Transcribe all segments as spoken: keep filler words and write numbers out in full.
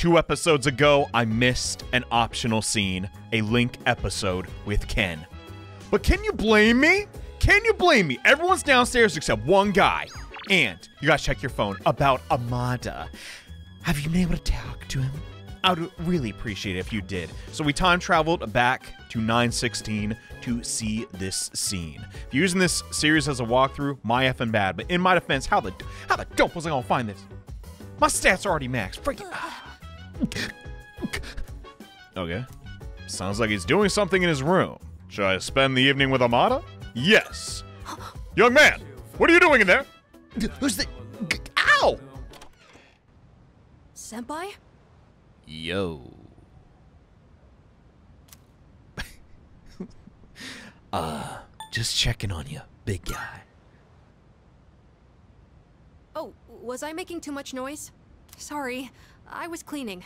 Two episodes ago, I missed an optional scene, a Link episode with Ken. But can you blame me? Can you blame me? Everyone's downstairs except one guy. And you gotta check your phone about Amada. Have you been able to talk to him? I would really appreciate it if you did. So we time traveled back to nine sixteen to see this scene. If you're using this series as a walkthrough, my effing bad. But in my defense, how the how the dope was I gonna find this? My stats are already maxed. Freaking. Okay. Sounds like he's doing something in his room. Should I spend the evening with Amada? Yes. Young man, what are you doing in there? Who's the... Ow! Senpai? Yo. uh, just checking on you, big guy. Oh, was I making too much noise? Sorry, I was cleaning.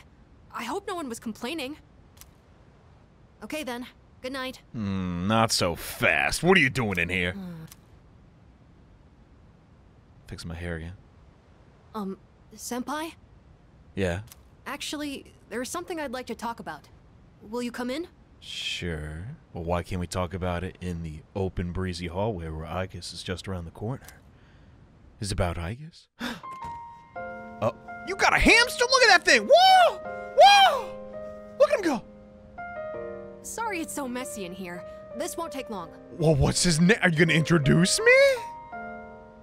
I hope no one was complaining. Okay then. Good night. Mm, not so fast. What are you doing in here? Mm. Fixing my hair again. Um, Senpai? Yeah? Actually, there's something I'd like to talk about. Will you come in? Sure. Well, why can't we talk about it in the open, breezy hallway where Aegis is just around the corner? Is it about Aegis? Oh. You got a hamster? Look at that thing! Whoa! Whoa! Look at him go! Sorry it's so messy in here. This won't take long. Well, what's his name? Are you gonna introduce me?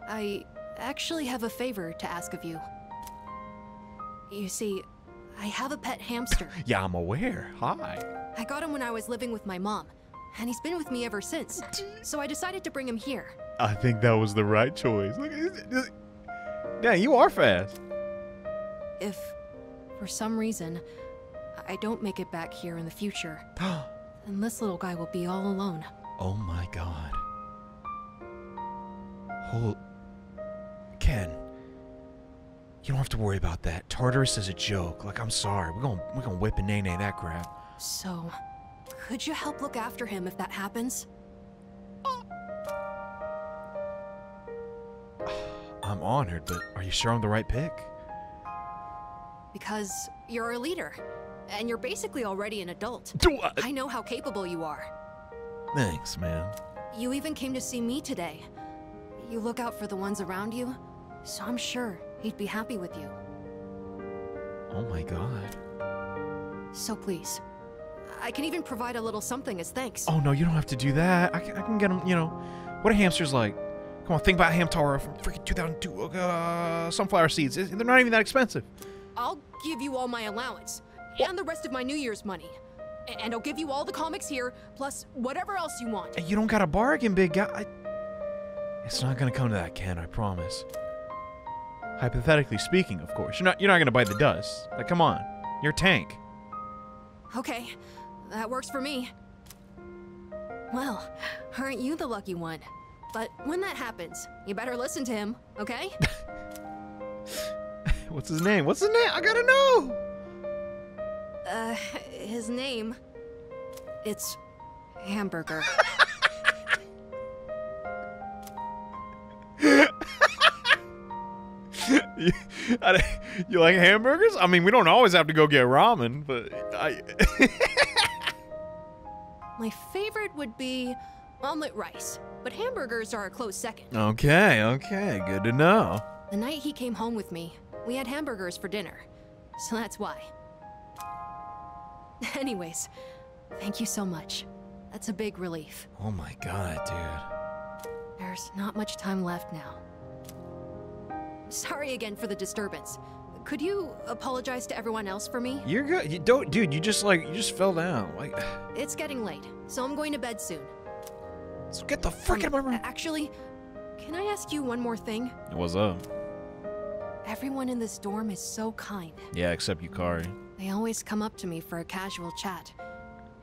I actually have a favor to ask of you. You see, I have a pet hamster. Yeah, I'm aware. Hi. I got him when I was living with my mom, and he's been with me ever since. So I decided to bring him here. I think that was the right choice. Look, yeah, you are fast. If, for some reason, I don't make it back here in the future, and this little guy will be all alone. Oh my god. Hold... Ken, you don't have to worry about that. Tartarus is a joke. Like, I'm sorry. We're gonna, we're gonna whip and nay-nay that crap. So, could you help look after him if that happens? I'm honored, but are you sure I'm the right pick? Because you're a leader. And you're basically already an adult. Do I? I know how capable you are. Thanks, man. You even came to see me today. You look out for the ones around you, so I'm sure he'd be happy with you. Oh my god. So please, I can even provide a little something as thanks. Oh no, you don't have to do that. I can, I can get him, you know, what a hamster's like. Come on, think about Hamtaro from freaking two thousand two. Uh, sunflower seeds. They're not even that expensive. I'll give you all my allowance. And the rest of my New Year's money. And I'll give you all the comics here, plus whatever else you want. You don't got a bargain, big guy. It's not gonna come to that, Ken, I promise. Hypothetically speaking, of course. You're not, you're not gonna bite the dust. Like, come on. You're a tank. Okay. That works for me. Well, aren't you the lucky one? But when that happens, you better listen to him, okay? What's his name? What's his name? I gotta know! Uh, his name, it's Hamburger. you, I, you like hamburgers? I mean, we don't always have to go get ramen, but I... My favorite would be omelet rice, but hamburgers are a close second. Okay, okay, good to know. The night he came home with me, we had hamburgers for dinner, so that's why. Anyways, thank you so much. That's a big relief. Oh my god, dude. There's not much time left now. Sorry again for the disturbance. Could you apologize to everyone else for me? You're good. You don't, dude. You just like you just fell down. Like it's getting late, so I'm going to bed soon. So get the frick out of my room. Actually, can I ask you one more thing? What's up? Everyone in this dorm is so kind. Yeah, except Yukari. They always come up to me for a casual chat,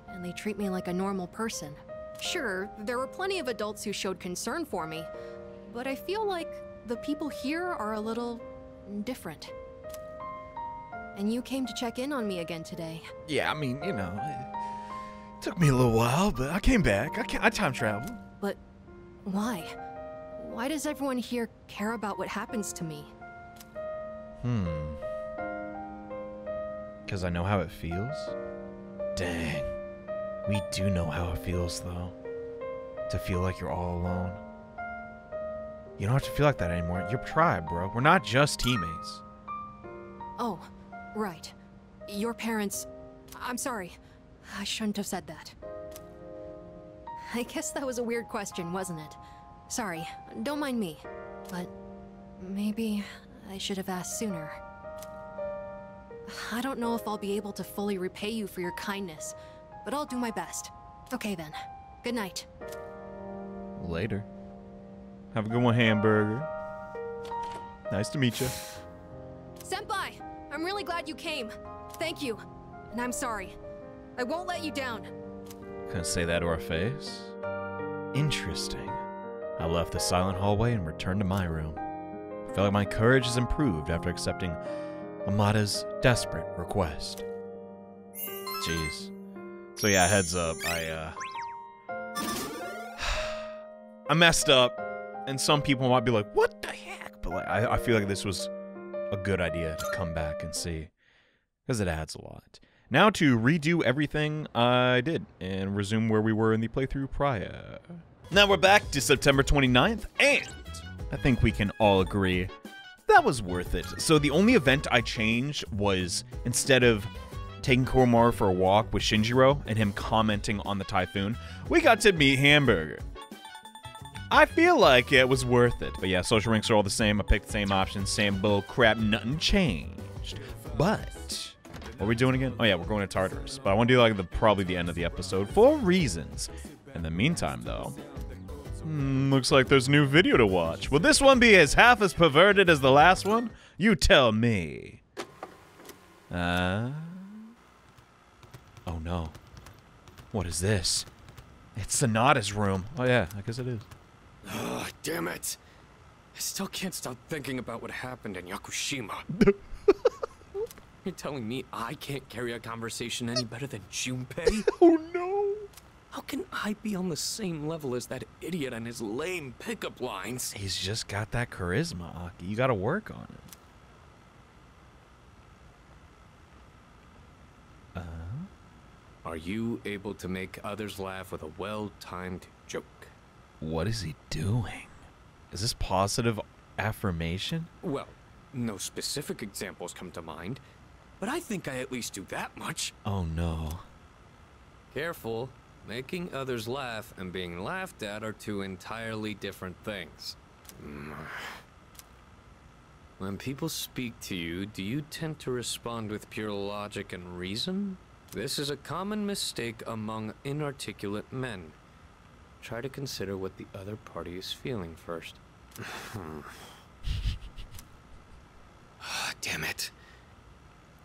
and they treat me like a normal person. Sure, there were plenty of adults who showed concern for me, but I feel like the people here are a little different. And you came to check in on me again today. Yeah, I mean, you know, it took me a little while, but I came back. I, can't, I time traveled. But why? Why does everyone here care about what happens to me? Hmm. Because I know how it feels? Dang. We do know how it feels, though. To feel like you're all alone. You don't have to feel like that anymore. You're tribe, bro. We're not just teammates. Oh, right. Your parents... I'm sorry. I shouldn't have said that. I guess that was a weird question, wasn't it? Sorry. Don't mind me. But maybe I should have asked sooner. I don't know if I'll be able to fully repay you for your kindness, but I'll do my best. Okay then. Good night. Later. Have a good one, hamburger. Nice to meet you. Senpai, I'm really glad you came. Thank you. And I'm sorry. I won't let you down. Couldn't say that to our face. Interesting. I left the silent hallway and returned to my room. I feel like my courage has improved after accepting Amada's desperate request. Jeez. So yeah, heads up, I, uh... I messed up, and some people might be like, what the heck? But like, I, I feel like this was a good idea to come back and see, because it adds a lot. Now to redo everything I did and resume where we were in the playthrough prior. Now we're back to September twenty-ninth, and I think we can all agree that was worth it. So the only event I changed was, instead of taking Koromaru for a walk with Shinjiro and him commenting on the typhoon, we got to meet Hamburger. I feel like it was worth it. But yeah, social ranks are all the same. I picked the same options, same bull crap, nothing changed. But what are we doing again? Oh yeah, we're going to Tartarus. But I want to do like the probably the end of the episode for reasons. In the meantime, though, hmm, looks like there's a new video to watch. Will this one be as half as perverted as the last one? You tell me. Uh. Oh no. What is this? It's Sonata's room. Oh yeah, I guess it is. Oh, damn it. I still can't stop thinking about what happened in Yakushima. You're telling me I can't carry a conversation any better than Junpei? Oh, no. How can I be on the same level as that idiot and his lame pickup lines? He's just got that charisma, Aki. You gotta work on it. Uh -huh. Are you able to make others laugh with a well-timed joke? What is he doing? Is this positive affirmation? Well, no specific examples come to mind, but I think I at least do that much. Oh no. Careful. Making others laugh and being laughed at are two entirely different things. When people speak to you, do you tend to respond with pure logic and reason? This is a common mistake among inarticulate men. Try to consider what the other party is feeling first. Oh, damn it.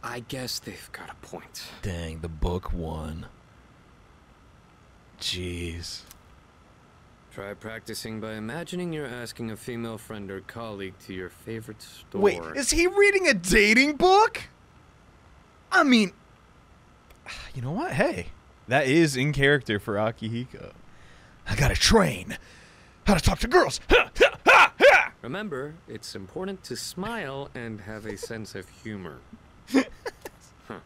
I guess they've got a point. Dang, the book won. Jeez. Try practicing by imagining you're asking a female friend or colleague to your favorite store. Wait, is he reading a dating book? I mean, you know what? Hey, that is in character for Akihiko. I gotta train how to talk to girls. Ha, ha, ha, ha. Remember, it's important to smile and have a sense of humor. Huh.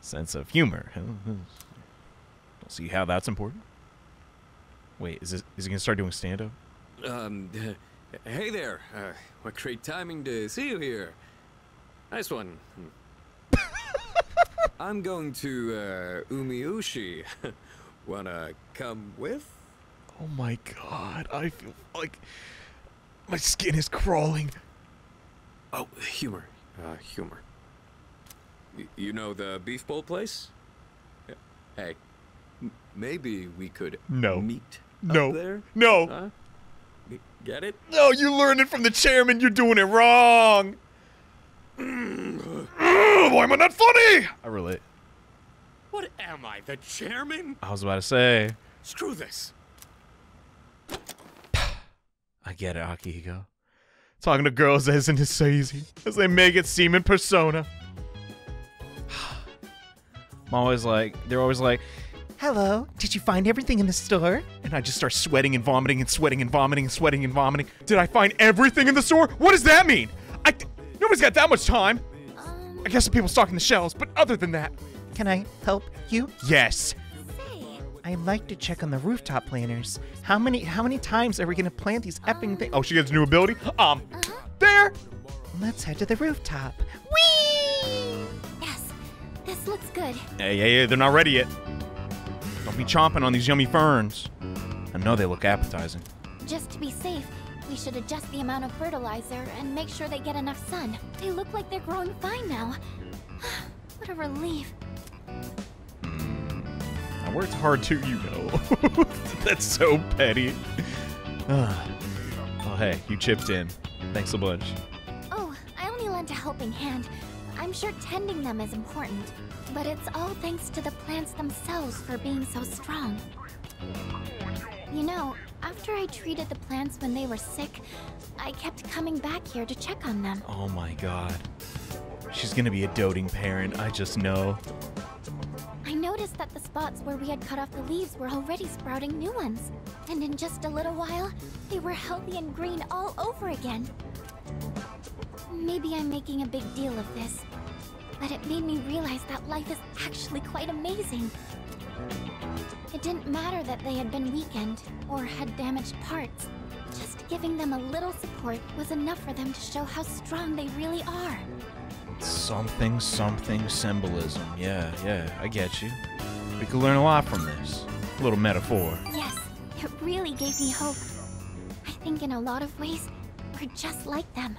Sense of humor. I'll see how that's important. Wait, is, this, is he gonna start doing stand-up? Um, uh, hey there. Uh, what great timing to see you here. Nice one. I'm going to uh, Umiushi. Wanna come with? Oh my god, I feel like my skin is crawling. Oh, humor. Uh, humor. Y you know the beef bowl place? Yeah. Hey, m maybe we could no. meet no. up there? No. Huh? Get it? No, you learned it from the chairman. You're doing it wrong. Mm. Mm, why am I not funny? I relate. What am I, the chairman? I was about to say. Screw this. I get it, Akihiko. Talking to girls isn't as easy as they make it seem in Persona. I'm always like, they're always like, hello, did you find everything in the store? And I just start sweating and vomiting and sweating and vomiting and sweating and vomiting. Did I find everything in the store? What does that mean? I, nobody's got that much time. Um, I guess the people stocking the shelves, but other than that... Can I help you? Yes. I'd like to check on the rooftop planters. How many how many times are we gonna plant these epping things? Oh, she has a new ability? Um, uh-huh. There! Let's head to the rooftop. Whee! Yes, this looks good. Hey, hey, hey, they're not ready yet. Don't be chomping on these yummy ferns. I know they look appetizing. Just to be safe, we should adjust the amount of fertilizer and make sure they get enough sun. They look like they're growing fine now. What a relief. I worked hard too, you know. That's so petty. Oh, hey, you chipped in. Thanks a bunch. Oh, I only lent a helping hand. I'm sure tending them is important, but it's all thanks to the plants themselves for being so strong. You know, after I treated the plants when they were sick, I kept coming back here to check on them. Oh my god. She's gonna be a doting parent, I just know. I noticed that the spots where we had cut off the leaves were already sprouting new ones. And in just a little while, they were healthy and green all over again. Maybe I'm making a big deal of this, but it made me realize that life is actually quite amazing. It didn't matter that they had been weakened or had damaged parts. Just giving them a little support was enough for them to show how strong they really are. Something, something symbolism. Yeah, yeah, I get you. We could learn a lot from this. A little metaphor. Yes, it really gave me hope. I think in a lot of ways, we're just like them.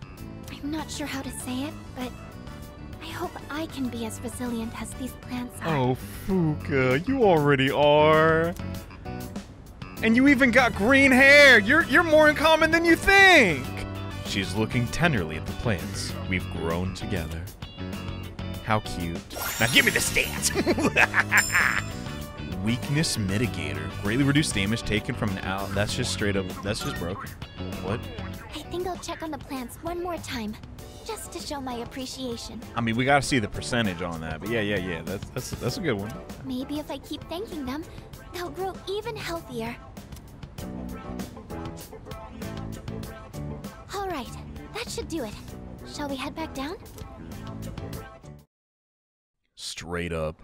I'm not sure how to say it, but I hope I can be as resilient as these plants are. Oh, Fuka, you already are. And you even got green hair! You're, you're more in common than you think! She's looking tenderly at the plants. We've grown together. How cute. Now give me the stance! Weakness mitigator. Greatly reduced damage taken from an owl. That's just straight up, that's just broken. What? I think I'll check on the plants one more time, just to show my appreciation. I mean, we gotta see the percentage on that, but yeah, yeah, yeah, that's, that's, that's a good one. Maybe if I keep thanking them, they'll grow even healthier. All right, that should do it. Shall we head back down? Straight up,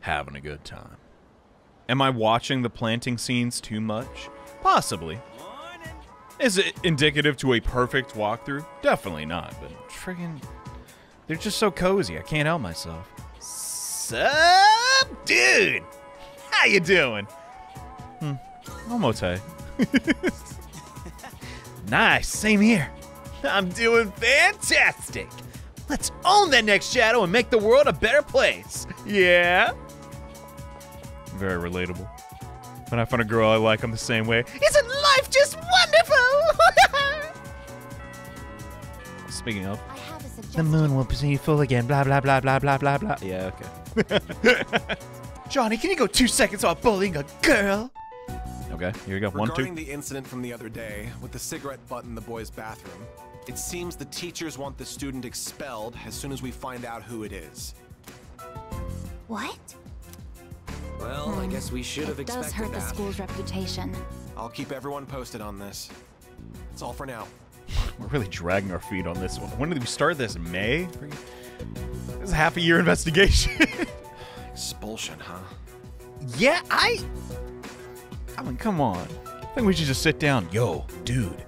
having a good time. Am I watching the planting scenes too much? Possibly. Is it indicative to a perfect walkthrough? Definitely not, but friggin', they're just so cozy, I can't help myself. Sup, dude? How you doing? Hmm, omote. Nice, same here. I'm doing fantastic. Let's own that next shadow and make the world a better place. Yeah. Very relatable. When I find a girl I like, I'm the same way. Isn't life just wonderful? Speaking of, I have a suggestion. The moon will be full again. Blah blah blah blah blah blah blah. Yeah, okay. Johnny, can you go two seconds while bullying a girl? Okay, here we go. One, two. Regarding the incident from the other day with the cigarette butt in the boys' bathroom, it seems the teachers want the student expelled as soon as we find out who it is. What? Well, mm. I guess we should have expected that. It does hurt the school's reputation. I'll keep everyone posted on this. That's all for now. We're really dragging our feet on this one. When did we start this? May? This is a half a year investigation. Expulsion, huh? Yeah, I... I mean, come on. I think we should just sit down. Yo, dude.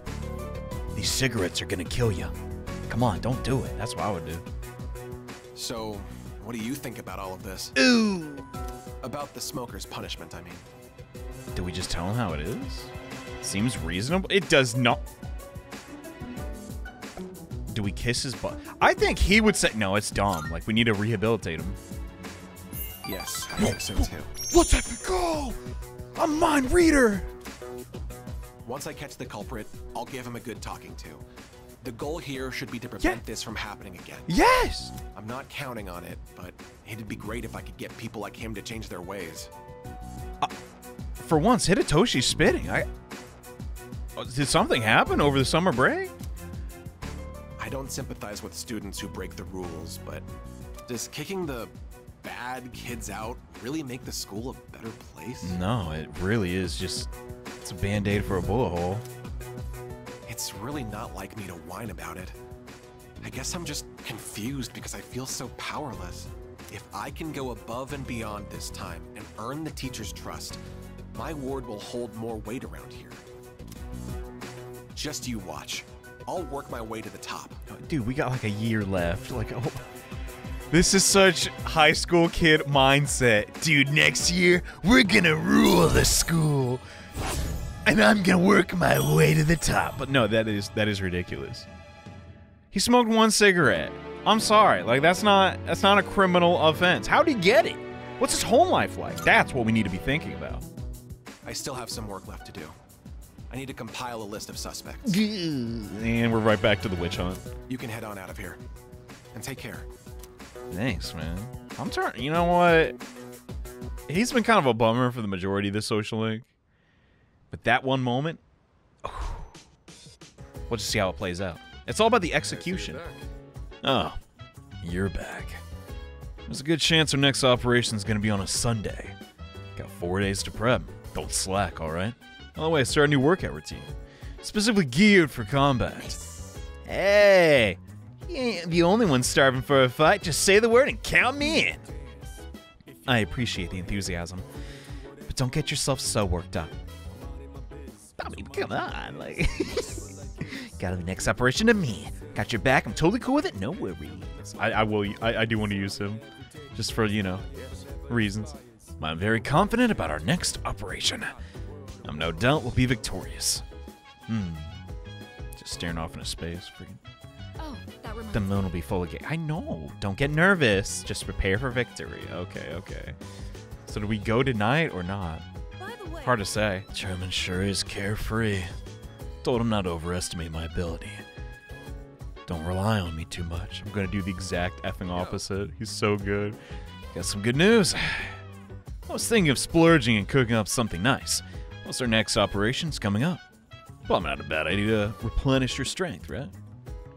These cigarettes are gonna kill you. Come on, don't do it. That's what I would do. So, what do you think about all of this? Ooh. About the smoker's punishment, I mean. Do we just tell him how it is? Seems reasonable. It does not. Do we kiss his butt? I think he would say, no, it's dumb. Like, we need to rehabilitate him. Yes, I think so too. Let's have to go! A mind reader! Once I catch the culprit, I'll give him a good talking to. The goal here should be to prevent yeah. this from happening again. Yes! I'm not counting on it, but it'd be great if I could get people like him to change their ways. Uh, for once, Hitotoshi's spitting. I uh, did something happen over the summer break? I don't sympathize with students who break the rules, but does kicking the bad kids out really make the school a better place? No, it really is just, it's a band-aid for a bullet hole. It's really not like me to whine about it. I guess I'm just confused because I feel so powerless. If I can go above and beyond this time and earn the teacher's trust, my ward will hold more weight around here. Just you watch. I'll work my way to the top. Dude, we got like a year left. Like, oh. This is such high school kid mindset. Dude, next year, we're gonna rule the school. And I'm gonna work my way to the top. But no, that is that is ridiculous. He smoked one cigarette. I'm sorry, like that's not that's not a criminal offense. How'd he get it? What's his home life like? That's what we need to be thinking about. I still have some work left to do. I need to compile a list of suspects. And we're right back to the witch hunt. You can head on out of here. And take care. Thanks, man. I'm turning. You know what? He's been kind of a bummer for the majority of this social link. But that one moment, oh, we'll just see how it plays out. It's all about the execution. Oh, you're back. There's a good chance our next operation's gonna be on a Sunday. Got four days to prep. Don't slack, all right? By the way, I started a new workout routine, specifically geared for combat. Nice. Hey, you ain't the only one starving for a fight. Just say the word and count me in. I appreciate the enthusiasm, but don't get yourself so worked up. I mean, come on, like, got the next operation to me. Got your back. I'm totally cool with it. No worries. I, I will. I, I do want to use him, just for you know, reasons. I'm very confident about our next operation. I'm no doubt we'll be victorious. Hmm. Just staring off into space. Freaking. Oh, that reminds me. The moon will be full again. I know. Don't get nervous. Just prepare for victory. Okay, okay. So do we go tonight or not? By the way, hard to say. German sure is carefree. Told him not to overestimate my ability. Don't rely on me too much. I'm gonna do the exact effing opposite. He's so good. Got some good news. I was thinking of splurging and cooking up something nice. What's our next operation's coming up? Well, not a bad idea to replenish your strength, right?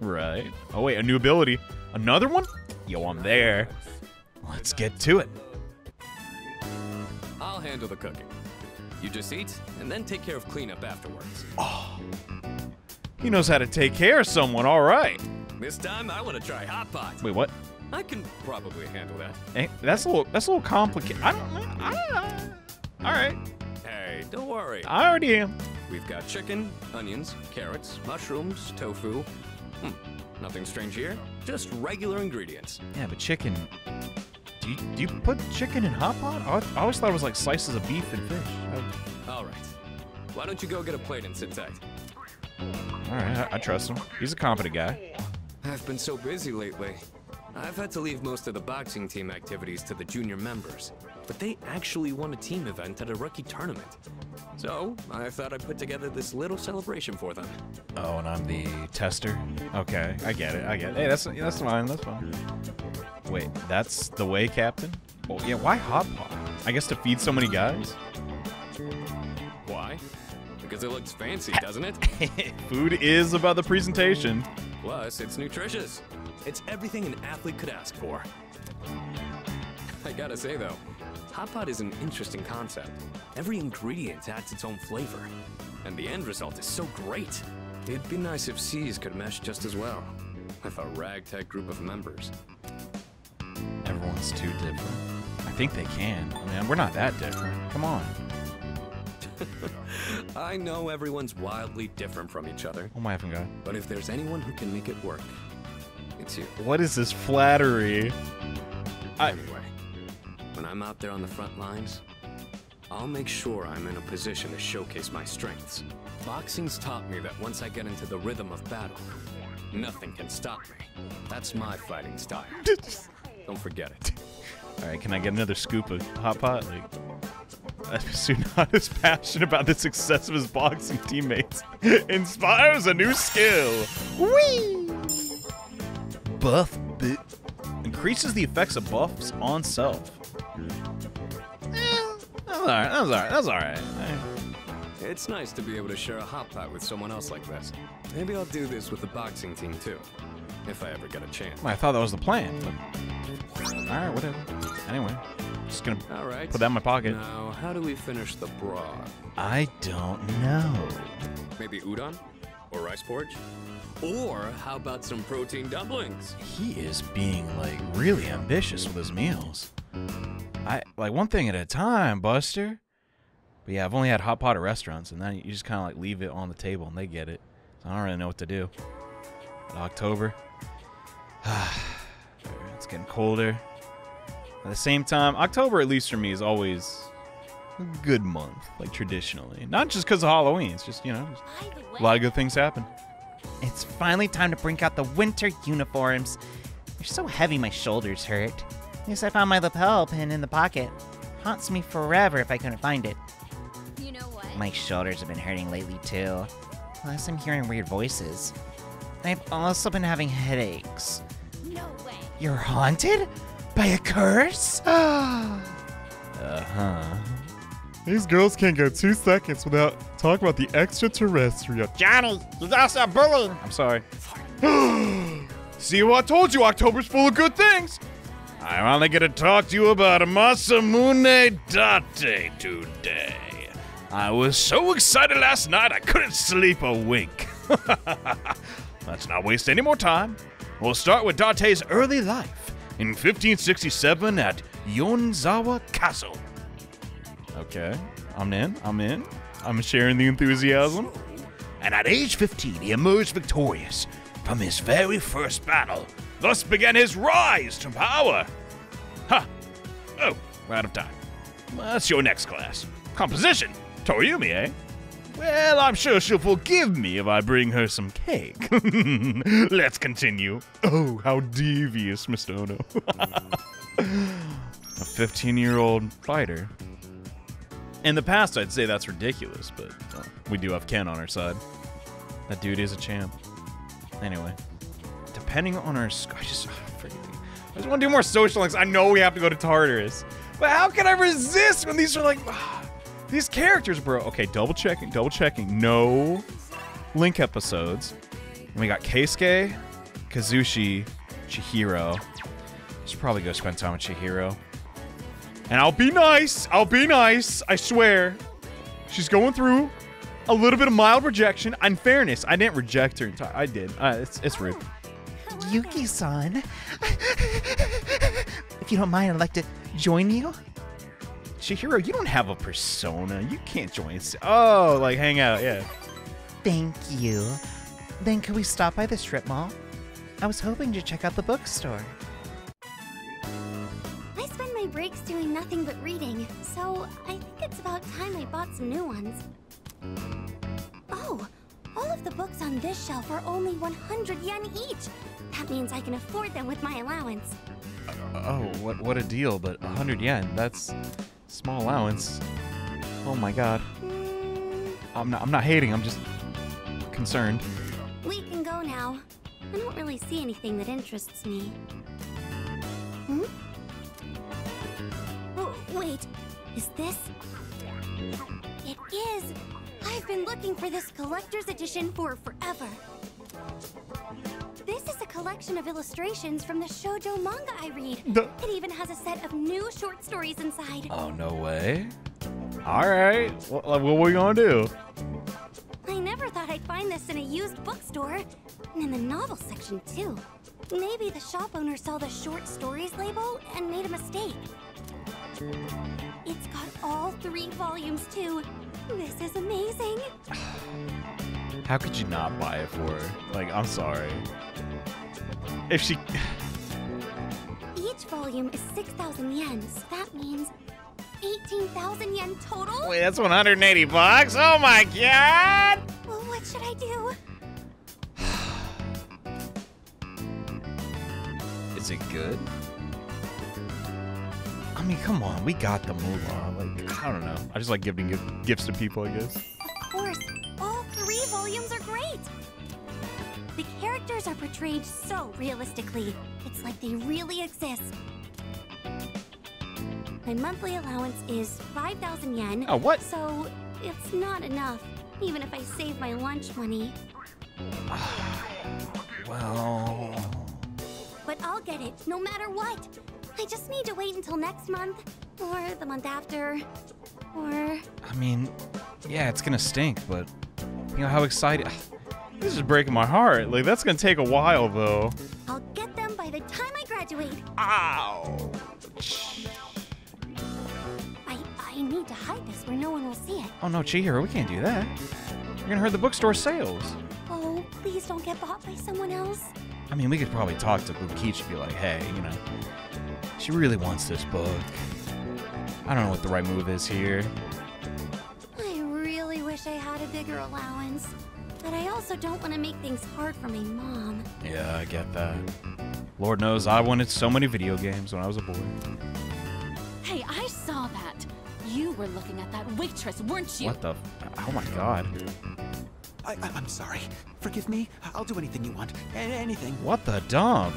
Right. Oh wait, a new ability. Another one? Yo, I'm there. Let's get to it. I'll handle the cooking. You just eat, and then take care of cleanup afterwards. Oh. He knows how to take care of someone, all right. This time, I want to try hot pot. Wait, what? I can probably handle that. Hey, that's a little, that's a little complicated. I don't know. I don't know. All right. Hey, don't worry. I already am. We've got chicken, onions, carrots, mushrooms, tofu. Hmm, nothing strange here. Just regular ingredients. Yeah, but chicken. Do you, do you put chicken in hot pot? I always thought it was like slices of beef and fish. I... All right. Why don't you go get a plate and sit tight? All right, I, I trust him. He's a competent guy. I've been so busy lately. I've had to leave most of the boxing team activities to the junior members, but they actually won a team event at a rookie tournament. So I thought I'd put together this little celebration for them. Oh, and I'm the tester? Okay, I get it, I get it. Hey, that's, that's fine, that's fine. Wait, that's the way, Captain? Oh, yeah, why hot pot? I guess to feed so many guys? Why? Because it looks fancy, doesn't it? Food is about the presentation. Plus, it's nutritious. It's everything an athlete could ask for. I gotta say though, hot pot is an interesting concept. Every ingredient adds its own flavor, and the end result is so great. It'd be nice if C's could mesh just as well, with a ragtag group of members. Everyone's too different. I think they can. I mean, we're not that different. Come on. I know everyone's wildly different from each other. Oh my effing god. But if there's anyone who can make it work, it's you. What is this flattery? I... Anyway, when I'm out there on the front lines, I'll make sure I'm in a position to showcase my strengths. Boxing's taught me that once I get into the rhythm of battle, nothing can stop me. That's my fighting style. Don't forget it. All right, can I get another scoop of hot pot? Like, I'm soon not as passionate about the success of his boxing teammates. Inspires a new skill. Whee! Buff bit increases the effects of buffs on self. Eh, that's all right. That's all right. That's all right. It's nice to be able to share a hot pot with someone else like this. Maybe I'll do this with the boxing team too, if I ever get a chance. Well, I thought that was the plan. But... All right, whatever. Anyway, I'm just gonna all right. put that in my pocket. Now, how do we finish the broth? I don't know. Maybe udon. Or rice porridge? Or how about some protein dumplings? He is being, like, really ambitious with his meals. I like, one thing at a time, Buster. But yeah, I've only had hot pot at restaurants, and then you just kind of, like, leave it on the table, and they get it. So I don't really know what to do. In October. It's getting colder. At the same time, October, at least for me, is always a good month, like, traditionally. Not just because of Halloween. It's just, you know, just a lot of good things happen. It's finally time to bring out the winter uniforms. They're so heavy my lapels hurt. At least I found my lapel pin in the pocket. Haunts me forever if I couldn't find it. You know what? My shoulders have been hurting lately, too. Plus, I'm hearing weird voices. I've also been having headaches. No way. You're haunted? By a curse? Uh-huh. These girls can't go two seconds without talking about the extraterrestrial. Johnny, you guys are bullying. I'm sorry. See what I told you? October's full of good things. I'm only gonna talk to you about Masamune Date today. I was so excited last night I couldn't sleep a wink. Let's not waste any more time. We'll start with Date's early life in fifteen sixty-seven at Yonezawa Castle. Okay, I'm in, I'm in. I'm sharing the enthusiasm. And at age fifteen, he emerged victorious from his very first battle. Thus began his rise to power. Ha! Huh. Oh, we're out of time. That's your next class. Composition, Toriumi, eh? Well, I'm sure she'll forgive me if I bring her some cake. Let's continue. Oh, how devious, Mister Ono. A fifteen-year-old fighter. In the past, I'd say that's ridiculous, but uh, we do have Ken on our side. That dude is a champ. Anyway, depending on our... Sc I just, I just want to do more social links. I know we have to go to Tartarus, but how can I resist when these are like... Ah, these characters, bro. Okay, double checking, double checking. No Link episodes. And we got Keisuke, Kazushi, Chihiro. Should probably go spend time with Chihiro. And I'll be nice. I'll be nice. I swear. She's going through a little bit of mild rejection. In fairness, I didn't reject her entirely. I did. Uh, it's it's rude. Oh, Yuki-san. If you don't mind, I'd like to join you. Chihiro, you don't have a persona. You can't join us. Oh, like hang out. Yeah. Thank you. Then can we stop by the strip mall? I was hoping to check out the bookstore. Breaks doing nothing but reading, so I think it's about time I bought some new ones. Oh, all of the books on this shelf are only one hundred yen each. That means I can afford them with my allowance. Uh, oh, what what a deal, but one hundred yen, that's small allowance. Oh my god. Mm. I'm not, I'm not hating, I'm just concerned. We can go now. I don't really see anything that interests me. Hmm? Wait, is this? It is! I've been looking for this collector's edition for forever. This is a collection of illustrations from the shoujo manga I read. The it even has a set of new short stories inside. Oh, no way. All right, what, what are we gonna do? I never thought I'd find this in a used bookstore, and in the novel section too. Maybe the shop owner saw the short stories label and made a mistake. It's got all three volumes, too. This is amazing. How could you not buy it for her? Like, I'm sorry. If she... Each volume is six thousand yen, so that means eighteen thousand yen total? Wait, that's one hundred eighty bucks? Oh my god! Well, what should I do? Is it good? I mean, come on, we got the Mulan. Like, I don't know. I just like giving gifts to people, I guess. Of course, all three volumes are great. The characters are portrayed so realistically. It's like they really exist. My monthly allowance is five thousand yen. Oh, what? So it's not enough, even if I save my lunch money. Well... But I'll get it, no matter what. I just need to wait until next month, or the month after, or... I mean, yeah, it's gonna stink, but you know how excited... This is breaking my heart. Like, that's gonna take a while, though. I'll get them by the time I graduate. Ow! I, I need to hide this where no one will see it. Oh no, Chihiro, we can't do that. You're gonna hurt the bookstore sales. Oh, please don't get bought by someone else. I mean, we could probably talk to Bukich and be like, hey, you know, she really wants this book. I don't know what the right move is here. I really wish I had a bigger allowance. But I also don't want to make things hard for my mom. Yeah, I get that. Lord knows I wanted so many video games when I was a boy. Hey, I saw that. You were looking at that waitress, weren't you? What the? Oh my god. I, I, I'm sorry. Forgive me. I'll do anything you want. A anything. What the dump?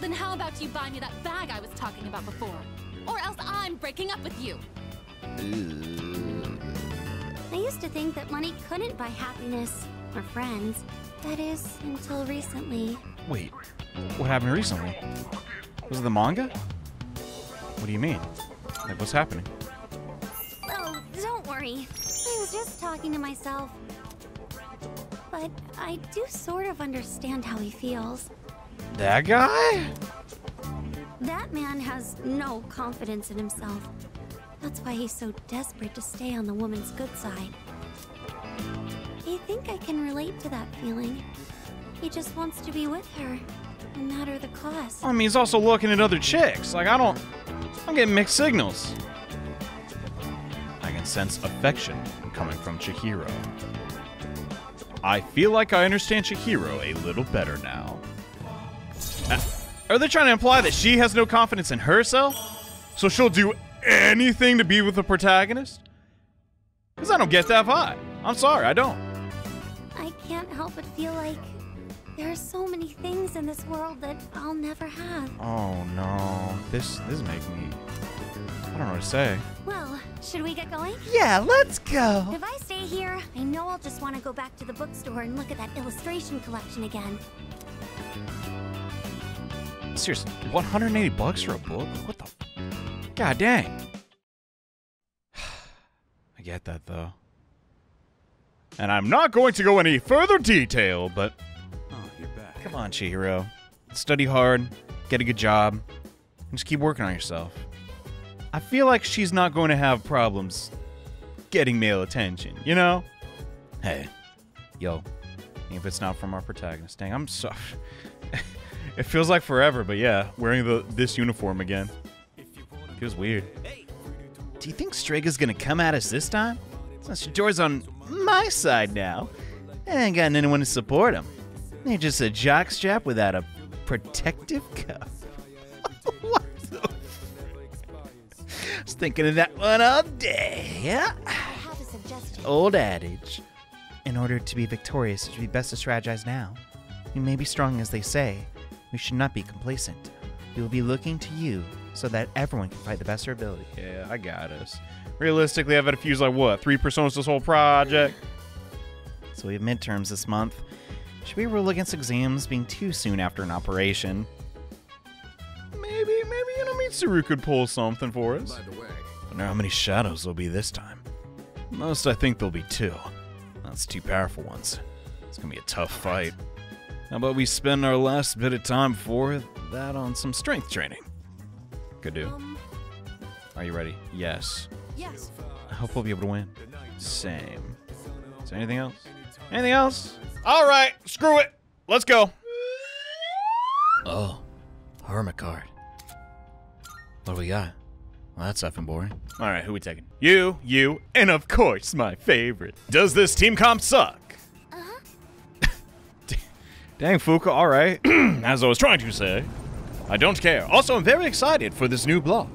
Then how about you buy me that bag I was talking about before? Or else I'm breaking up with you. I used to think that money couldn't buy happiness or friends. That is, until recently. Wait, what happened recently? Was it the manga? What do you mean? Like, what's happening? Oh, don't worry. I was just talking to myself. But I do sort of understand how he feels. That guy? That man has no confidence in himself. That's why he's so desperate to stay on the woman's good side. I think I can relate to that feeling. He just wants to be with her, no matter the cost. I mean, he's also looking at other chicks. Like, I don't... I'm getting mixed signals. I can sense affection coming from Chihiro. I feel like I understand Chihiro a little better now. Uh, are they trying to imply that she has no confidence in herself? So she'll do anything to be with the protagonist? Because I don't get that vibe. I'm sorry, I don't. I can't help but feel like there are so many things in this world that I'll never have. Oh no, this this makes me... I don't know what to say. Well, should we get going? Yeah, let's go. If I stay here, I know I'll just want to go back to the bookstore and look at that illustration collection again. Seriously, one hundred eighty bucks for a book? What the... God dang. I get that, though. And I'm not going to go any further detail, but... Oh, you're back. Come on, Chihiro. Study hard, get a good job, and just keep working on yourself. I feel like she's not going to have problems getting male attention, you know? Hey. Yo. If it's not from our protagonist. Dang, I'm so... It feels like forever, but yeah, wearing the this uniform again. Feels weird. Do you think Strega's gonna come at us this time? Since Shador's on my side now, I ain't gotten anyone to support him. They're just a jockstrap without a protective cuff. What the I was thinking of that one all day, yeah? I have a suggestion. Old adage. In order to be victorious, it should be best to strategize now. We may be strong as they say. We should not be complacent. We will be looking to you, so that everyone can fight the best of their ability. Yeah, I got us. Realistically, I've had a fuse like, what, three personas this whole project? So we have midterms this month. Should we rule against exams being too soon after an operation? Maybe, maybe, you know, Mitsuru could pull something for us. By the way, I wonder how many shadows there'll be this time. Most, I think there'll be two. That's two powerful ones. It's gonna be a tough fight. How about we spend our last bit of time for that on some strength training? Could do. Um, Are you ready? Yes. Yes. I hope we'll be able to win. Same. Is there anything else? Anything else? All right. Screw it. Let's go. Oh, hermit card. What do we got? Well, that's effing boring. All right, who we taking? You, you, and of course my favorite. Does this team comp suck? Uh huh. Dang, Fuka. All right. As I was trying to say. I don't care. Also, I'm very excited for this new block.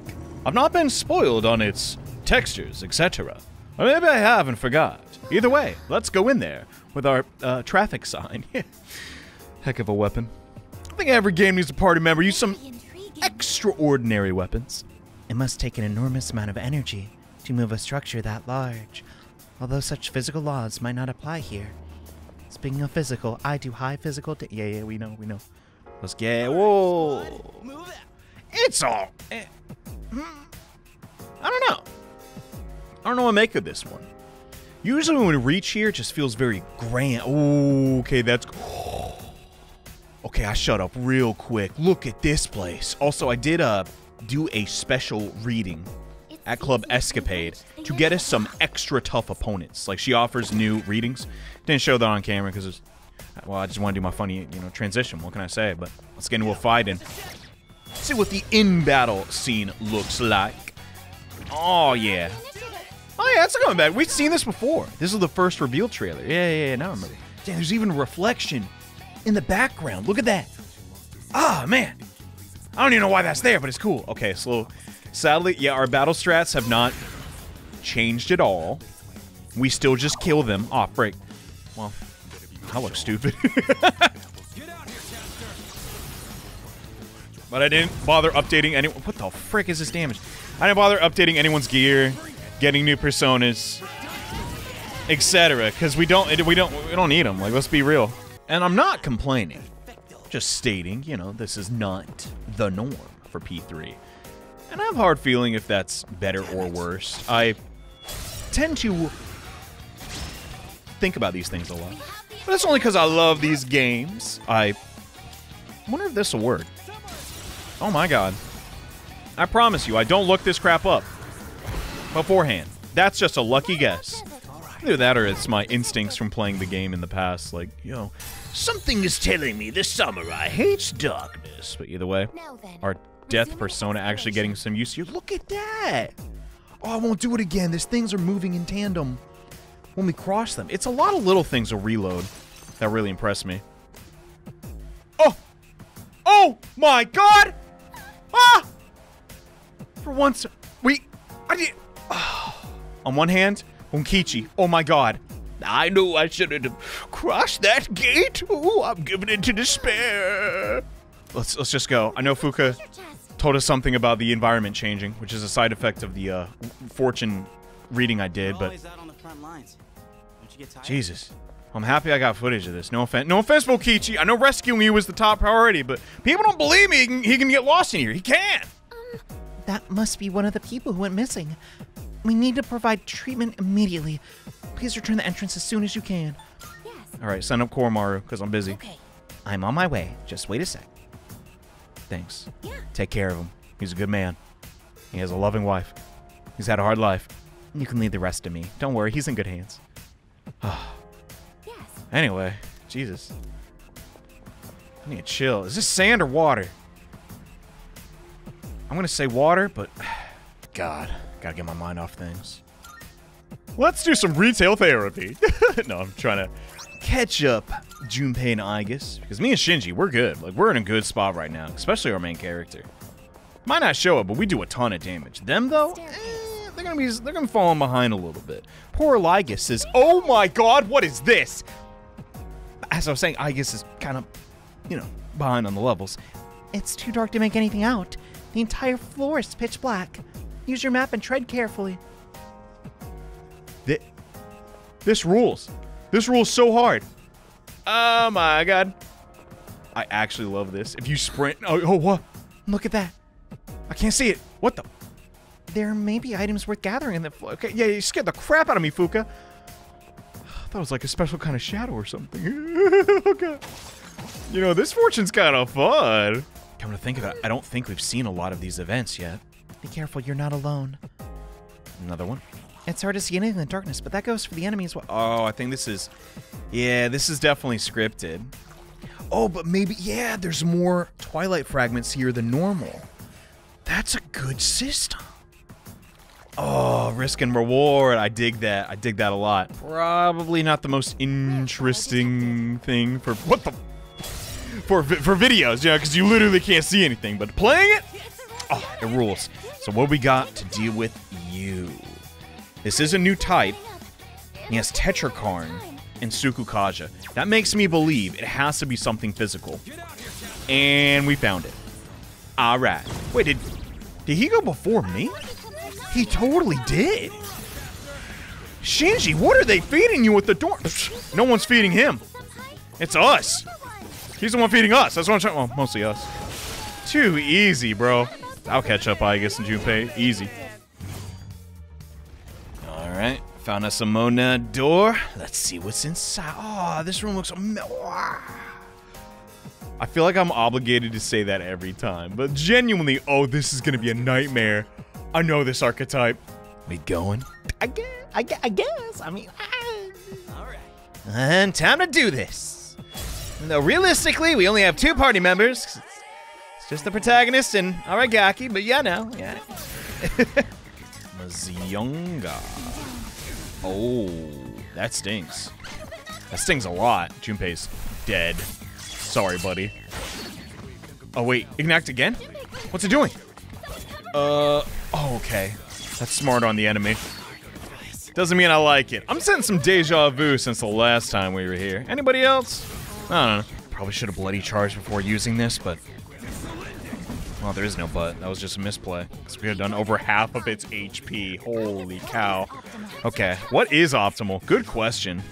I've not been spoiled on its textures, et cetera. Or maybe I have and forgot. Either way, let's go in there with our uh, traffic sign. Heck of a weapon. I think every game needs a party member use some extraordinary weapons. It must take an enormous amount of energy to move a structure that large, although such physical laws might not apply here. Speaking of physical, I do high physical da- Yeah, yeah, we know, we know. Let's get... Whoa! It's all... I don't know. I don't know what to make of this one. Usually when we reach here, it just feels very grand. Ooh, okay, that's... Okay, I shut up real quick. Look at this place. Also, I did uh, do a special reading at Club Escapade to get us some extra tough opponents. Like, she offers new readings. Didn't show that on camera because it's... Well, I just want to do my funny, you know, transition. What can I say? But let's get into a fight and see what the in-battle scene looks like. Oh, yeah. Oh, yeah, that's coming back. We've seen this before. This is the first reveal trailer. Yeah, yeah, yeah, now I remember. Damn, there's even a reflection in the background. Look at that. Ah, man. I don't even know why that's there, but it's cool. Okay, so sadly, yeah, our battle strats have not changed at all. We still just kill them. Aw, break. Well, I look stupid. But I didn't bother updating any... What the frick is this damage? I didn't bother updating anyone's gear, getting new personas, et cetera. Because we don't, we don't, we don't need them. Like, let's be real. And I'm not complaining. Just stating, you know, this is not the norm for P three. And I have a hard feeling if that's better or worse. I tend to think about these things a lot. But that's only because I love these games. I wonder if this will work. Oh my god. I promise you, I don't look this crap up beforehand. That's just a lucky guess. Either that or it's my instincts from playing the game in the past. Like, yo, something is telling me this samurai hates darkness. But either way, our death persona actually getting some use here. Look at that! Oh, I won't do it again. These things are moving in tandem when we cross them. It's a lot of little things to reload that really impressed me. Oh! Oh my god! Ah! For once, we... I did... Oh. On one hand, Mokichi. Oh my god. I knew I shouldn't have crossed that gate. Ooh, I'm giving in to despair. Let's let's just go. I know Fuka told us something about the environment changing, which is a side effect of the uh, fortune reading I did, but... Jesus. I'm happy I got footage of this. No offense, no offense, Mokichi. I know rescuing you was the top priority, but people don't believe me. He can, he can get lost in here. He can. Um, that must be one of the people who went missing. We need to provide treatment immediately. Please return the entrance as soon as you can. Yes. All right, send up Koromaru because I'm busy. Okay. I'm on my way. Just wait a sec. Thanks. Yeah. Take care of him. He's a good man. He has a loving wife. He's had a hard life. You can leave the rest to me. Don't worry. He's in good hands. Anyway, Jesus. I need to chill. Is this sand or water? I'm gonna say water, but God, gotta get my mind off things. Let's do some retail therapy. No, I'm trying to catch up Junpei and Aigis. Because me and Shinji, we're good. Like, we're in a good spot right now, especially our main character. Might not show it, but we do a ton of damage. Them though? Eh, they're gonna be they're gonna fall behind a little bit. Poor Aigis says, oh my god, what is this? As I was saying, Aegis is kind of, you know, behind on the levels. It's too dark to make anything out. The entire floor is pitch black. Use your map and tread carefully. Th this rules. This rules so hard. Oh my god. I actually love this. If you sprint, oh, oh what? Look at that. I can't see it. What the? There may be items worth gathering in the floor. Okay, yeah, you scared the crap out of me, Fuka. That was like a special kind of shadow or something. Okay. You know, this fortune's kind of fun. Come to think of it, I don't think we've seen a lot of these events yet. Be careful, you're not alone. Another one. It's hard to see anything in the darkness, but that goes for the enemy as well. Oh, I think this is... Yeah, this is definitely scripted. Oh, but maybe... Yeah, there's more Twilight fragments here than normal. That's a good system. Oh, risk and reward. I dig that. I dig that a lot. Probably not the most interesting thing for what the for for videos, yeah, you know, because you literally can't see anything. But playing it, oh, it rules. So what we got to deal with you? This is a new type. He has Tetracarn and Tsukukaja. That makes me believe it has to be something physical. And we found it. All right. Wait, did did he go before me? He totally did. Shinji, what are they feeding you at the door? No one's feeding him. It's us. He's the one feeding us. That's what I'm trying. Well, mostly us. Too easy, bro. I'll catch up, I guess, in Junpei. Easy. All right. Found us a Mona door. Let's see what's inside. Oh, this room looks amazing. I feel like I'm obligated to say that every time, but genuinely, oh, this is gonna be a nightmare. I know this archetype. We going? I guess. I guess. I, guess, I mean, I... all right. And time to do this. Though realistically, we only have two party members. It's, it's just the protagonist and Aragaki, but yeah, no, yeah. Mazionga. Oh, that stings. That stings a lot. Junpei's dead. Sorry, buddy. Oh, wait. Ignact again? What's it doing? Uh, oh, okay. That's smart on the enemy. Doesn't mean I like it. I'm sensing some deja vu since the last time we were here. Anybody else? I don't know. Probably should have bloody charged before using this, but... well, there is no but. That was just a misplay. Because we had done over half of its H P. Holy cow. Okay. What is optimal? Good question.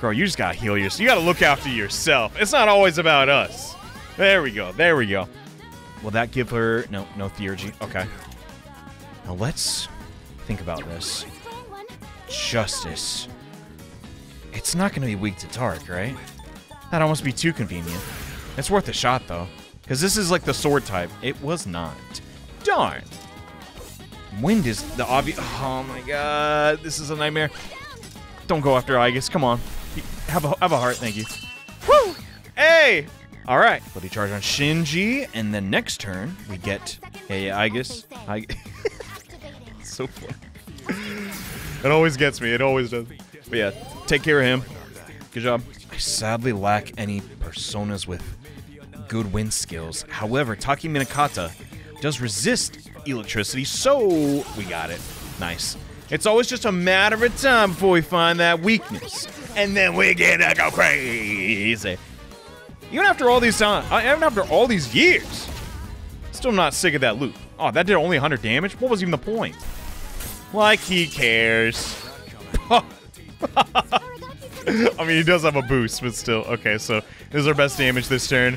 Girl, you just gotta heal yourself. You gotta look after yourself. It's not always about us. There we go. There we go. Will that give her... no, no theurgy. Okay. Now let's think about this. Justice. It's not gonna be weak to Tark, right? That'd almost be too convenient. It's worth a shot, though. Because this is like the sword type. It was not. Darn. Wind is the obvious... oh my god. This is a nightmare. Don't go after Aegis. Come on. Have a, have a heart, thank you. Woo! Hey! All right. Bloody charge on Shinji, and then next turn we get a Aegis. So funny. It always gets me. It always does. But yeah, take care of him. Good job. I sadly lack any personas with good wind skills. However, Taki Minakata does resist electricity, so we got it. Nice. It's always just a matter of time before we find that weakness. And then we're gonna go crazy. Even after all these time, even after all these years, still not sick of that loop. Oh, that did only one hundred damage? What was even the point? Like he cares. I mean, he does have a boost, but still. Okay, so this is our best damage this turn.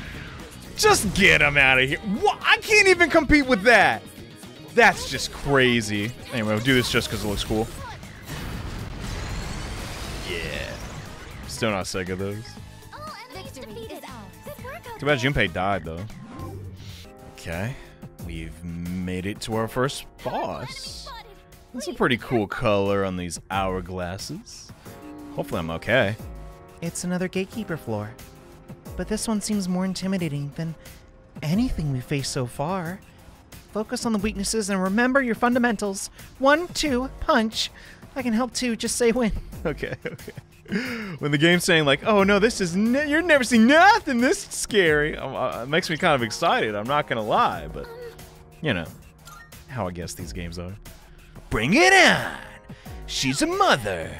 Just get him out of here. What? I can't even compete with that. That's just crazy. Anyway, we'll do this just because it looks cool. Yeah. Still not sick of those. Too bad Junpei died, though. Okay. We've made it to our first boss. That's a pretty cool color on these hourglasses. Hopefully I'm okay. It's another gatekeeper floor. But this one seems more intimidating than anything we've faced so far. Focus on the weaknesses and remember your fundamentals. One, two, punch. I can help too, just say when. Okay, okay. When the game's saying like, oh no, this is, n you're never seen nothing this scary. Um, uh, it makes me kind of excited, I'm not gonna lie, but you know, how I guess these games are. Bring it on. She's a mother.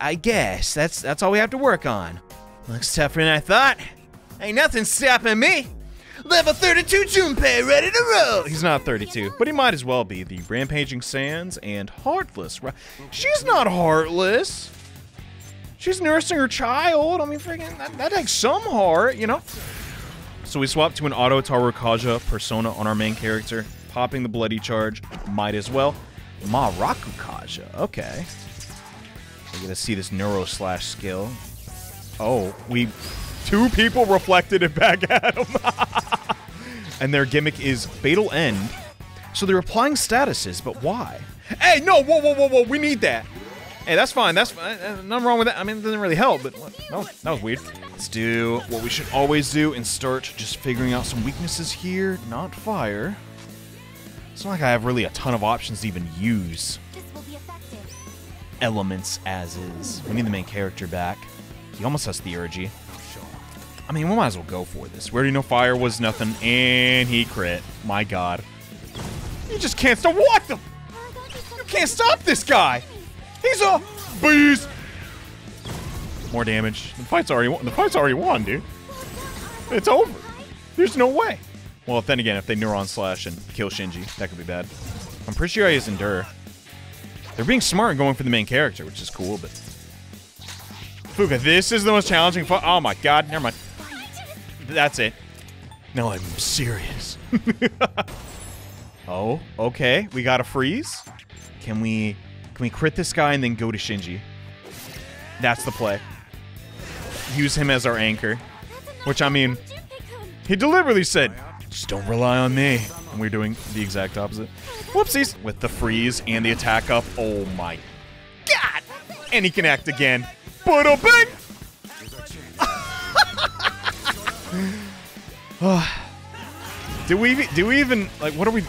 I guess, that's, that's all we have to work on. Looks tougher than I thought. Ain't nothing stopping me. Level thirty-two Junpei, ready to roll! He's not thirty-two, but he might as well be. The Rampaging Sands and Heartless. She's not heartless! She's nursing her child! I mean, freaking, that, that takes some heart, you know? So we swap to an auto Tarukaja persona on our main character, popping the bloody charge. Might as well. Marakukaja, okay. We're gonna see this Neuro Slash skill. Oh, we... two people reflected it back at him. And their gimmick is Fatal End. So they're applying statuses, but why? Hey, no, whoa, whoa, whoa, whoa, we need that. Hey, that's fine, that's fine. Nothing wrong with that. I mean, it doesn't really help, but no, that was weird. Let's do what we should always do and start just figuring out some weaknesses here. Not fire. It's not like I have really a ton of options to even use. Elements as is. We need the main character back. He almost has theurgy. I mean, we might as well go for this. We already know fire was nothing, and he crit. My god. You just can't stop. What the? You can't stop this guy. He's a beast. More damage. The fight's already won. The fight's already won, dude. It's over. There's no way. Well, then again, if they Neuron Slash and kill Shinji, that could be bad. I'm pretty sure he has Endure. They're being smart and going for the main character, which is cool, but... Fuka, this is the most challenging fight. Oh my god, never mind. That's it. No, I'm serious. Oh, okay. We got a freeze. Can we Can we crit this guy and then go to Shinji? That's the play. Use him as our anchor. Which, I mean, he deliberately said, just don't rely on me. And we're doing the exact opposite. Whoopsies. With the freeze and the attack up. Oh my god. And he can act again. Boodle bang. do we do we even, like, what are we,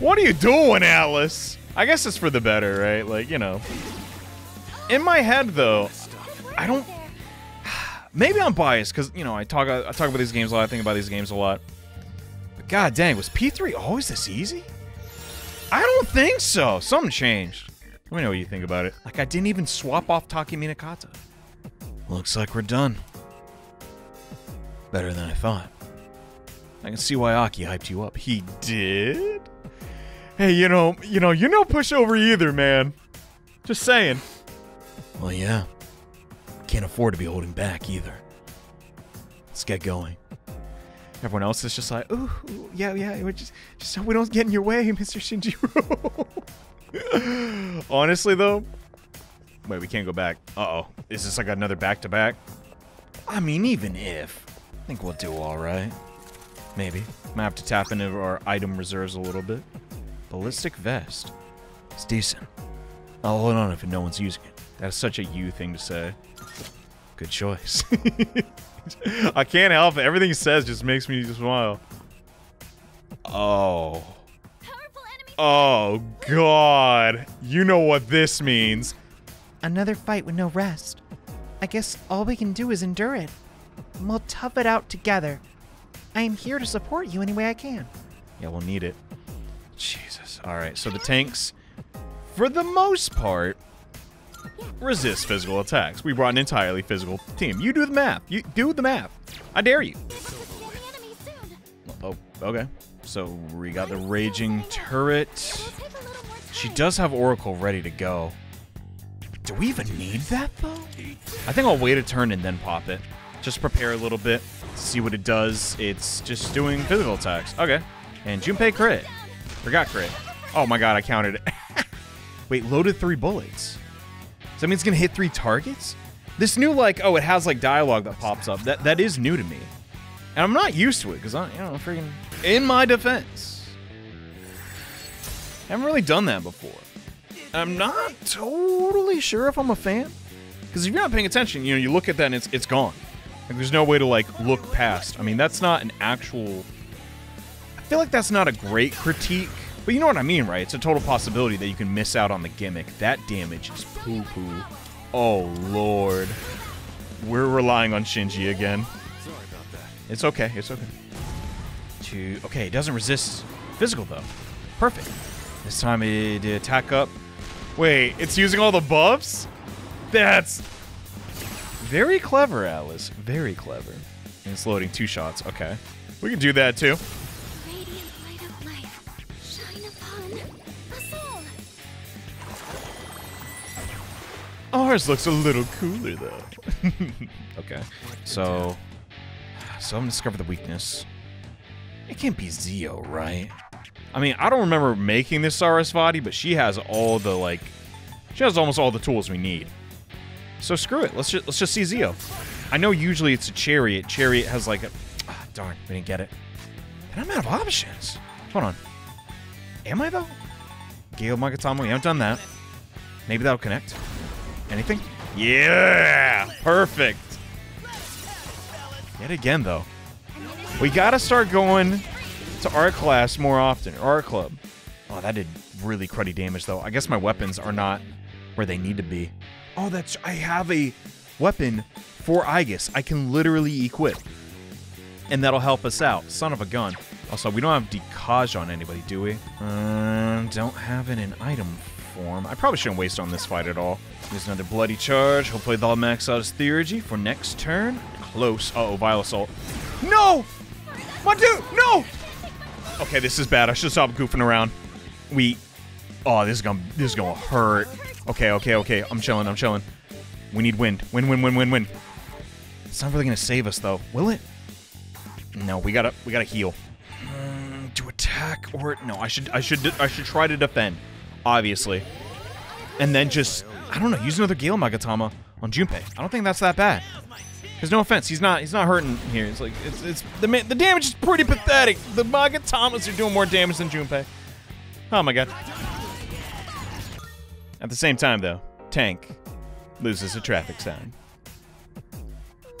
what are you doing, Alice? I guess it's for the better, right? Like, you know. In my head, though, I don't, maybe I'm biased, because, you know, I talk, I talk about these games a lot, I think about these games a lot. But god dang, was P three always this easy? I don't think so. Something changed. Let me know what you think about it. Like, I didn't even swap off Taki Minakata. Looks like we're done. Better than I thought. I can see why Aki hyped you up. He did? Hey, you know, you know, you're no pushover either, man. Just saying. Well, yeah. Can't afford to be holding back either. Let's get going. Everyone else is just like, ooh, ooh yeah, yeah, we're just, just so we don't get in your way, Mister Shinjiro. Honestly, though. Wait, we can't go back. Uh-oh. Is this like another back-to-back? I mean, even if. I think we'll do all right. Maybe. Might have to tap into our item reserves a little bit. Ballistic vest. It's decent. I'll hold on if no one's using it. That's such a you thing to say. Good choice. I can't help it. Everything he says just makes me smile. Oh. Oh, God. You know what this means. Another fight with no rest. I guess all we can do is endure it. And we'll tough it out together. I am here to support you any way I can. Yeah, we'll need it. Jesus. All right, so the tanks, for the most part, resist physical attacks. We brought an entirely physical team. You do the math. You do the math. I dare you. Oh, okay. So we got the raging turret. She does have Oracle ready to go. Do we even need that, though? I think I'll wait a turn and then pop it. Just prepare a little bit, see what it does. It's just doing physical attacks. Okay. And Junpei crit. Forgot crit. Oh my god, I counted it. Wait, loaded three bullets. Does that mean it's gonna hit three targets? This new, like, oh, it has, like, dialogue that pops up. That That is new to me. And I'm not used to it, because I, you know, freaking... In my defense. I haven't really done that before. I'm not totally sure if I'm a fan. Because if you're not paying attention, you know, you look at that and it's, it's gone. Like, there's no way to, like, look past. I mean, that's not an actual... I feel like that's not a great critique. But you know what I mean, right? It's a total possibility that you can miss out on the gimmick. That damage is poo-poo. Oh, Lord. We're relying on Shinji again. Sorry about that. It's okay. It's okay. Two. Okay, it doesn't resist physical, though. Perfect. This time it did attack up. Wait, it's using all the buffs? That's very clever, Alice. Very clever. And it's loading two shots. Okay. We can do that, too. Radiant light of life, shine upon us all. Ours looks a little cooler, though. Okay. So, so I'm going to discover the weakness. It can't be Zeo, right? I mean, I don't remember making this Sarasvati, but she has all the, like, she has almost all the tools we need. So screw it. Let's just, let's just see Zeo. I know usually it's a Chariot. Chariot has, like, a... Oh, darn, we didn't get it. And I'm out of options. Hold on. Am I, though? Gale Magatomo, we haven't done that. Maybe that'll connect. Anything? Yeah! Perfect! Yet again, though. We gotta start going... to our class more often, or our club. Oh, that did really cruddy damage, though. I guess my weapons are not where they need to be. Oh, that's... I have a weapon for Aegis. I can literally equip. And that'll help us out. Son of a gun. Also, we don't have Decage on anybody, do we? Um, don't have it in item form. I probably shouldn't waste on this fight at all. There's another bloody charge. Hopefully they'll max out his theurgy for next turn. Close. Uh-oh, Vile Assault. No! My dude! No! Okay, this is bad. I should stop goofing around. We... Oh, this is gonna, this is gonna hurt. Okay, okay, okay. I'm chilling, I'm chilling. We need wind. Win, win, win, win, win. It's not really gonna save us, though. Will it? No, we gotta, we gotta heal. Mm, to attack or... No, I should, I should, I should try to defend. Obviously. and then just, I don't know, use another Gale Magatama on Junpei. I don't think that's that bad. There's no offense. He's not. He's not hurting here. It's like it's. It's the man, the damage is pretty pathetic. The Magatamas are doing more damage than Junpei. Oh my god. At the same time, though, Tank loses a traffic sign.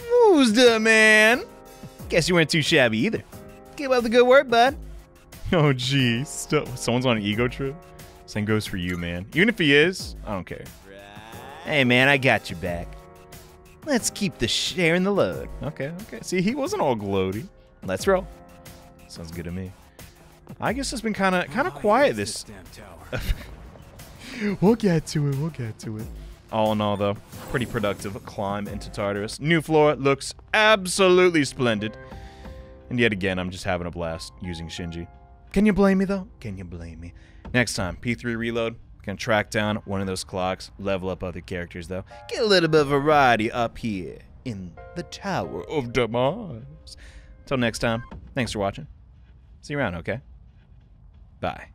Who's the man? Guess you weren't too shabby either. Keep up the good work, bud. Oh geez, someone's on an ego trip. Same goes for you, man. Even if he is, I don't care. Hey, man, I got your back. Let's keep the share in the load. Okay, okay. See, he wasn't all gloaty. Let's roll. Sounds good to me. I guess it's been kind of kind of quiet this... We'll get to it, we'll get to it. All in all, though, pretty productive climb into Tartarus. New floor looks absolutely splendid. And yet again, I'm just having a blast using Shinji. Can you blame me, though? Can you blame me? Next time, P three Reload. Gonna track down one of those clocks, level up other characters though. Get a little bit of variety up here in the Tower of Demise. Until next time, thanks for watching. See you around, okay? Bye.